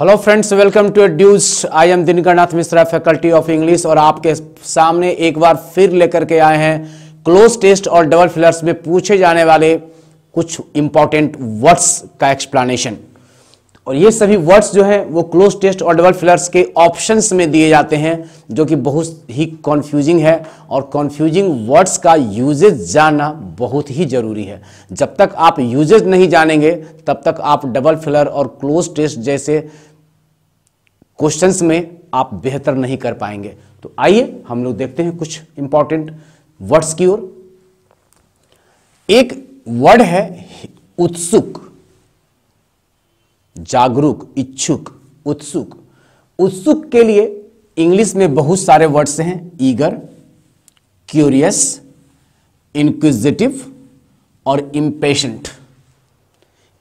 Hello friends, welcome to एड्यूज। I am Dinkarnath Mishra, faculty of English, और आपके सामने एक बार फिर लेकर के आए हैं क्लोज टेस्ट और डबल फिलर्स में पूछे जाने वाले कुछ इंपॉर्टेंट वर्ड्स का एक्सप्लेनेशन। और ये सभी वर्ड्स जो हैं वो क्लोज टेस्ट और डबल फिलर्स के ऑप्शंस में दिए जाते हैं, जो कि बहुत ही कॉन्फ्यूजिंग है। और कॉन्फ्यूजिंग वर्ड्स का यूजेज जानना बहुत ही ज़रूरी है। जब तक आप यूजेज नहीं जानेंगे तब तक आप डबल फिलर और क्लोज टेस्ट जैसे क्वेश्चंस में आप बेहतर नहीं कर पाएंगे। तो आइए हम लोग देखते हैं कुछ इंपॉर्टेंट वर्ड्स की ओर। एक वर्ड है उत्सुक, जागरूक, इच्छुक, उत्सुक। उत्सुक के लिए इंग्लिश में बहुत सारे वर्ड्स हैं, ईगर, क्यूरियस, इनक्विजिटिव और इम्पेशेंट।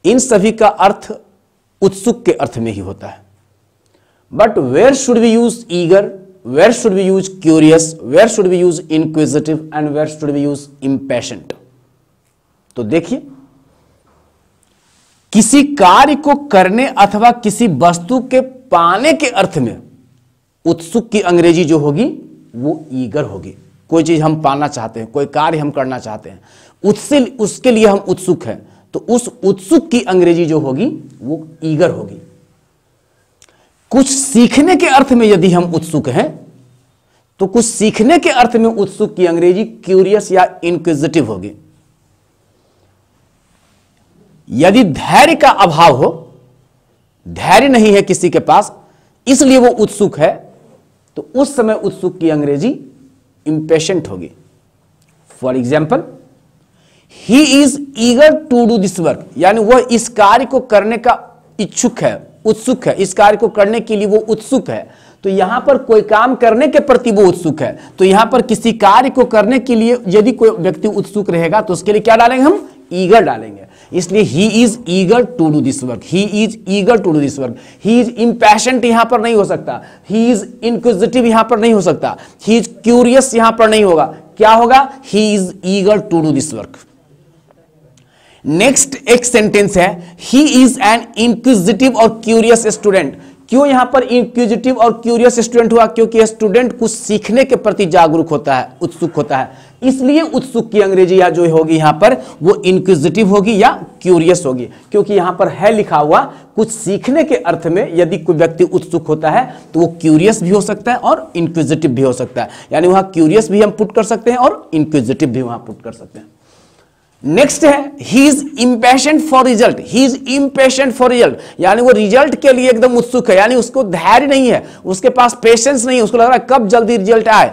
इन सभी का अर्थ उत्सुक के अर्थ में ही होता है। But where should we use eager? Where should we use curious? Where should we use inquisitive? And where should we use impatient? तो देखिए, किसी कार्य को करने अथवा किसी वस्तु के पाने के अर्थ में उत्सुक की अंग्रेजी जो होगी वो ईगर होगी। कोई चीज हम पाना चाहते हैं, कोई कार्य हम करना चाहते हैं, उसके लिए हम उत्सुक हैं, तो उस उत्सुक की अंग्रेजी जो होगी वो ईगर होगी। कुछ सीखने के अर्थ में यदि हम उत्सुक हैं तो कुछ सीखने के अर्थ में उत्सुक की अंग्रेजी क्यूरियस या इनक्विजिटिव होगी। यदि धैर्य का अभाव हो, धैर्य नहीं है किसी के पास, इसलिए वो उत्सुक है, तो उस समय उत्सुक की अंग्रेजी इम्पेशेंट होगी। For example, he is eager to do this work, यानी वह इस कार्य को करने का इच्छुक है, उत्सुक है, इस कार्य को करने के लिए वो उत्सुक है। तो यहां पर कोई काम करने के प्रति वो उत्सुक है, तो यहां पर किसी कार्य को करने के लिए यदि कोई व्यक्ति उत्सुक रहेगा तो उसके लिए क्या डालेंगे हम? ईगर डालेंगे। इसलिए he is eager to do this work, he is eager to do this work. He is impatient यहां पर नहीं हो सकता, ही इज इनक्विजिटिव यहां पर नहीं हो सकता, ही इज क्यूरियस यहां पर नहीं होगा। क्या होगा? He is eager to do this work. Next एक सेंटेंस है, ही इज एन इंक्विजिटिव और क्यूरियस स्टूडेंट। क्यों यहां पर इंक्विजिटिव और क्यूरियस स्टूडेंट हुआ? क्योंकि स्टूडेंट कुछ सीखने के प्रति जागरूक होता है, उत्सुक होता है, इसलिए उत्सुक की अंग्रेजी या जो होगी यहां पर वो इंक्विजिटिव होगी या क्यूरियस होगी। क्योंकि यहां पर है लिखा हुआ, कुछ सीखने के अर्थ में यदि कोई व्यक्ति उत्सुक होता है तो वो क्यूरियस भी हो सकता है और इंक्विजिटिव भी हो सकता है, यानी वहां क्यूरियस भी हम पुट कर सकते हैं और इंक्विजिटिव भी वहां पुट कर सकते हैं। नेक्स्ट है, he is impatient for result, he is impatient for result, यानी वो रिजल्ट के लिए एकदम उत्सुक है, यानी उसको धैर्य नहीं है, उसके पास पेशेंस नहीं है, उसको लग रहा है कब जल्दी रिजल्ट आए।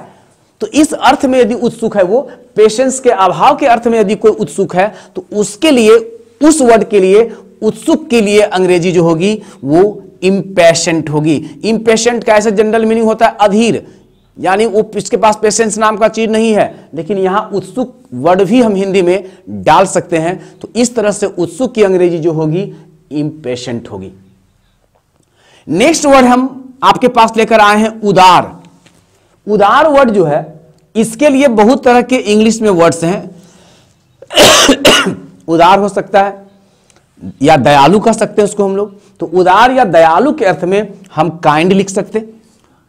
तो इस अर्थ में यदि उत्सुक है वो, पेशेंस के अभाव के अर्थ में यदि कोई उत्सुक है तो उसके लिए, उस वर्ड के लिए, उत्सुक के लिए अंग्रेजी जो होगी वो इम्पेशेंट होगी। इम्पेशेंट का ऐसा जनरल मीनिंग होता है अधीर, यानी वो इसके पास पेशेंस नाम का चीज नहीं है, लेकिन यहाँ उत्सुक वर्ड भी हम हिंदी में डाल सकते हैं। तो इस तरह से उत्सुक की अंग्रेजी जो होगी इम्पेशेंट होगी। नेक्स्ट वर्ड हम आपके पास लेकर आए हैं उदार। उदार वर्ड जो है इसके लिए बहुत तरह के इंग्लिश में वर्ड्स हैं। उदार हो सकता है या दयालु कह सकते हैं उसको हम लोग। तो उदार या दयालु के अर्थ में हम काइंड लिख सकते,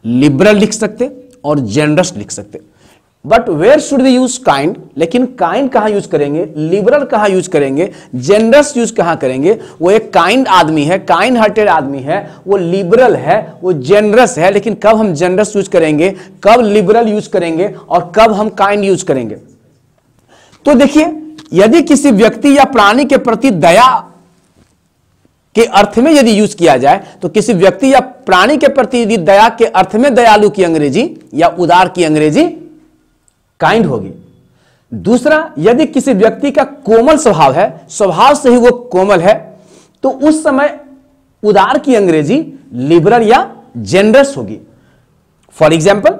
लिबरल लिख सकते और जेनरस लिख सकते। But where should we use kind? लेकिन काइंड कहाँ यूज करेंगे, लिबरल कहाँ यूज करेंगे, जेनरस यूज कहाँ करेंगे? वो एक काइंड आदमी है, काइंड हार्टेड आदमी है, वो लिबरल है, वो जेनरस है, लेकिन कब हम जेनरस यूज करेंगे, कब लिबरल यूज करेंगे और कब हम काइंड यूज करेंगे? तो देखिए, यदि किसी व्यक्ति या प्राणी के प्रति दया के अर्थ में यदि यूज किया जाए, तो किसी व्यक्ति या प्राणी के प्रति यदि दया के अर्थ में दयालु की अंग्रेजी या उदार की अंग्रेजी काइंड होगी। दूसरा, यदि किसी व्यक्ति का कोमल स्वभाव है, स्वभाव से ही वो कोमल है, तो उस समय उदार की अंग्रेजी लिबरल या जेनरस होगी। For example,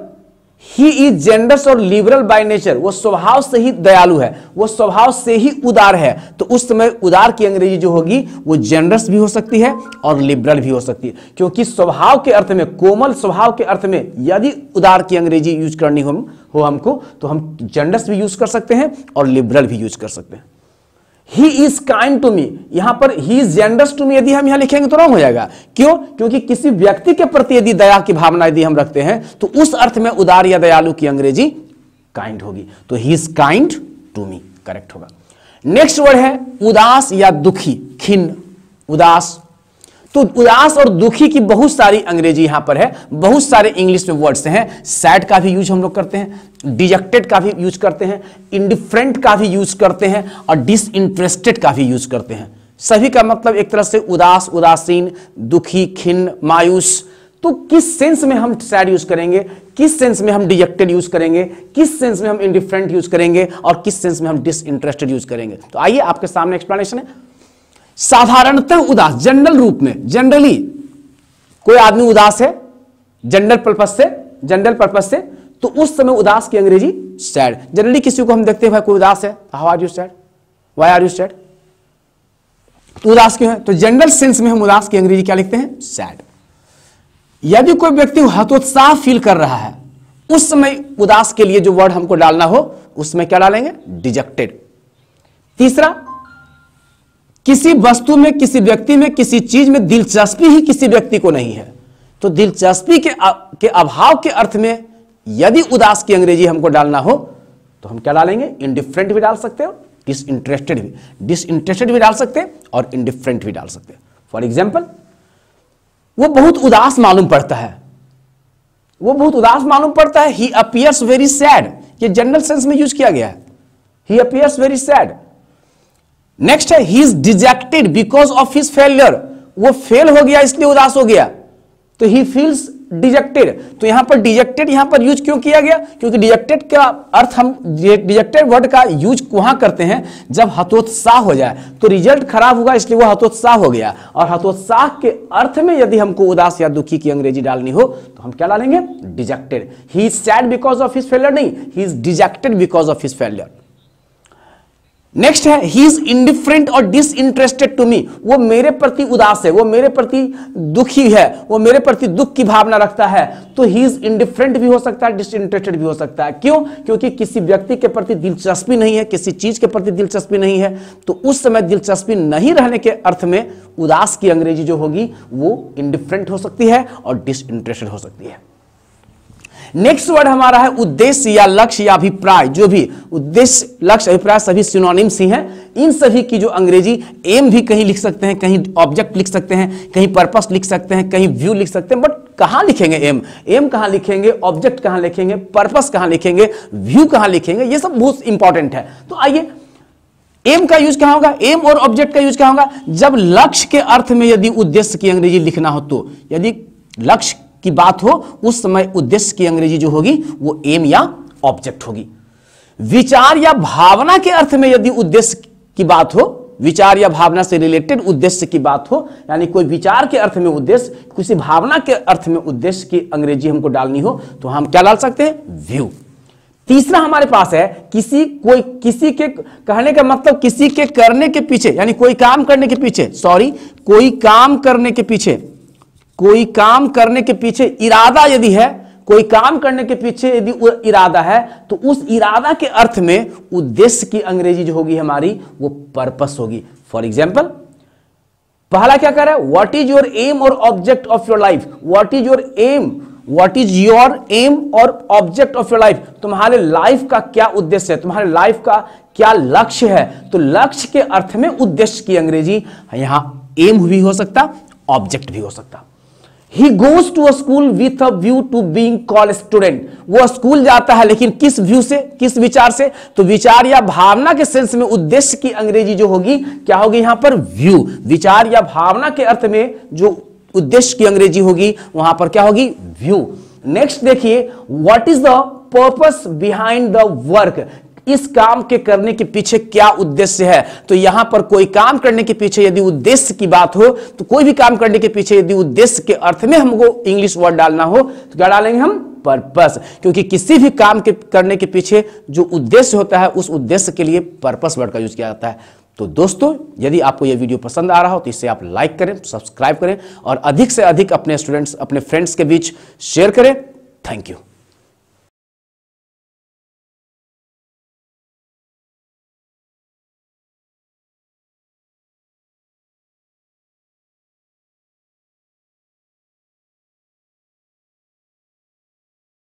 he is generous और लिबरल बाय नेचर, वो स्वभाव से ही दयालु है, वो स्वभाव से ही उदार है, तो उस समय उदार की अंग्रेजी जो होगी वो जेनरस भी हो सकती है और लिबरल भी हो सकती है। क्योंकि स्वभाव के अर्थ में, कोमल स्वभाव के अर्थ में यदि उदार की अंग्रेजी यूज करनी हो हमको, तो हम जेनरस भी यूज कर सकते हैं और लिबरल भी यूज कर सकते हैं। He is kind to me, यहां पर he is generous to me यदि हम यहां लिखेंगे तो रॉन्ग हो जाएगा। क्यों? क्योंकि किसी व्यक्ति के प्रति यदि दया की भावना यदि हम रखते हैं तो उस अर्थ में उदार या दयालु की अंग्रेजी काइंड होगी। तो he is kind to me correct होगा। नेक्स्ट वर्ड है उदास या दुखी, खिन्न, उदास। तो उदास और दुखी की बहुत सारी अंग्रेजी यहां पर है, बहुत सारे इंग्लिश में वर्ड्स हैं। सैड का भी यूज हम लोग करते हैं, डिजेक्टेड का भी यूज करते हैं, इंडिफरेंट का भी यूज करते हैं और डिसइंटरेस्टेड का भी यूज करते हैं। सभी का मतलब एक तरह से उदास, उदासीन, दुखी, खिन्न, मायूस। तो किस सेंस में हम सैड यूज करेंगे, किस सेंस में हम डिजेक्टेड यूज करेंगे, किस सेंस में हम इंडिफरेंट यूज करेंगे और किस सेंस में हम डिसइंटरेस्टेड यूज करेंगे, तो आइए आपके सामने एक्सप्लेनेशन है। साधारणतः उदास, जनरल रूप में, जनरली कोई आदमी उदास है जनरल पर्पस से, तो उस समय उदास की अंग्रेजी सैड। जनरली किसी को हम देखते हैं भाई कोई उदास है, how are you sad, why are you sad, तो उदास क्यों है, तो जनरल सेंस में हम उदास की अंग्रेजी क्या लिखते हैं, सैड। यदि कोई व्यक्ति हतोत्साह फील कर रहा है उस समय उदास के लिए जो वर्ड हमको डालना हो उसमें क्या डालेंगे, डिजेक्टेड। तीसरा, किसी वस्तु में, किसी व्यक्ति में, किसी चीज में दिलचस्पी ही किसी व्यक्ति को नहीं है, तो दिलचस्पी के अभाव के अर्थ में यदि उदास की अंग्रेजी हमको डालना हो तो हम क्या डालेंगे, इंडिफरेंट भी डाल सकते हो, डिसइंटरेस्टेड भी डाल सकते हैं और इंडिफरेंट भी डाल सकते हैं। फॉर एग्जाम्पल, वो बहुत उदास मालूम पड़ता है, वो बहुत उदास मालूम पड़ता है, ही अपीयर्स वेरी सैड। ये जनरल सेंस में यूज किया गया है, he appears very sad. Next है he is dejected because of his failure, वो फेल हो गया इसलिए उदास हो गया, तो ही फील्स डिजेक्टेड। तो यहां पर डिजेक्टेड यहां पर यूज क्यों किया गया, क्योंकि डिजेक्टेड का अर्थ हम, डिजेक्टेड वर्ड का यूज वहां करते हैं जब हतोत्साह हो जाए, तो रिजल्ट खराब होगा इसलिए वो हतोत्साह हो गया, और हतोत्साह के अर्थ में यदि हमको उदास या दुखी की अंग्रेजी डालनी हो तो हम क्या डालेंगे, dejected. He is sad because of his failure नहीं, he is dejected because of his failure. Next है ही इज इंडिफरेंट और डिसइंटरेस्टेड टू मी, वो मेरे प्रति उदास है, वो मेरे प्रति दुखी है, वो मेरे प्रति दुख की भावना रखता है, तो ही इज इंडिफरेंट भी हो सकता है, डिसइंटरेस्टेड भी हो सकता है। क्यों? क्योंकि किसी व्यक्ति के प्रति दिलचस्पी नहीं है, किसी चीज के प्रति दिलचस्पी नहीं है, तो उस समय दिलचस्पी नहीं रहने के अर्थ में उदास की अंग्रेजी जो होगी वो इंडिफरेंट हो सकती है और डिसइंटरेस्टेड हो सकती है। नेक्स्ट वर्ड हमारा है उद्देश्य या लक्ष्य या अभिप्राय, जो भी उद्देश्य, लक्ष्य, अभिप्राय सभी सिनोनिम्स ही हैं। इन सभी की जो अंग्रेजी एम भी कहीं लिख सकते हैं, कहीं ऑब्जेक्ट लिख सकते हैं, कहीं पर्पस लिख सकते हैं, कहीं व्यू लिख सकते हैं, बट कहाँ लिखेंगे एम, एम कहाँ लिखेंगे, ऑब्जेक्ट कहाँ लिखेंगे, पर्पस कहाँ लिखेंगे, व्यू कहाँ लिखेंगे, ये सब बहुत इंपॉर्टेंट है। तो आइए, एम का यूज कहाँ होगा, एम और ऑब्जेक्ट का यूज कहाँ होगा, जब लक्ष्य के अर्थ में यदि उद्देश्य की अंग्रेजी लिखना हो, तो यदि लक्ष्य की बात हो उस समय उद्देश्य की अंग्रेजी जो होगी वो एम या ऑब्जेक्ट होगी। विचार या भावना के अर्थ में यदि उद्देश्य की बात हो, विचार या भावना से रिलेटेड उद्देश्य की बात हो, यानी कोई विचार के अर्थ में उद्देश्य, किसी भावना के अर्थ में उद्देश्य की अंग्रेजी हमको डालनी हो तो हम क्या डाल सकते हैं, व्यू। तीसरा हमारे पास है किसी के कहने का मतलब, किसी के करने के पीछे, यानी कोई काम करने के पीछे इरादा यदि है, कोई काम करने के पीछे यदि इरादा है तो उस इरादा के अर्थ में उद्देश्य की अंग्रेजी जो होगी हमारी वो पर्पस होगी। फॉर एग्जाम्पल, पहला क्या कह रहा है, व्हाट इज योर एम और object of your life, what is your aim और ऑब्जेक्ट ऑफ योर लाइफ, तुम्हारे लाइफ का क्या उद्देश्य है, तुम्हारे लाइफ का क्या लक्ष्य है, तो लक्ष्य के अर्थ में उद्देश्य की अंग्रेजी यहां एम भी हो सकता, ऑब्जेक्ट भी हो सकता। He goes to a school with a view to being called student. वो स्कूल जाता है लेकिन किस व्यू से, किस विचार से, तो विचार या भावना के सेंस में उद्देश्य की अंग्रेजी जो होगी क्या होगी यहां पर, व्यू। विचार या भावना के अर्थ में जो उद्देश्य की अंग्रेजी होगी वहां पर क्या होगी, व्यू। नेक्स्ट देखिए, what is the purpose behind the work, इस काम के करने के पीछे क्या उद्देश्य है, तो यहां पर कोई काम करने के पीछे यदि उद्देश्य की बात हो, तो कोई भी काम करने के पीछे यदि उद्देश्य के अर्थ में हमको इंग्लिश वर्ड डालना हो तो क्या डालेंगे हम, पर्पस। क्योंकि किसी भी काम के करने के पीछे जो उद्देश्य होता है उस उद्देश्य के लिए पर्पस वर्ड का यूज किया जाता है। तो दोस्तों, यदि आपको यह वीडियो पसंद आ रहा हो तो इसे आप लाइक करें, सब्सक्राइब करें और अधिक से अधिक अपने स्टूडेंट्स, अपने फ्रेंड्स के बीच शेयर करें। Thank you.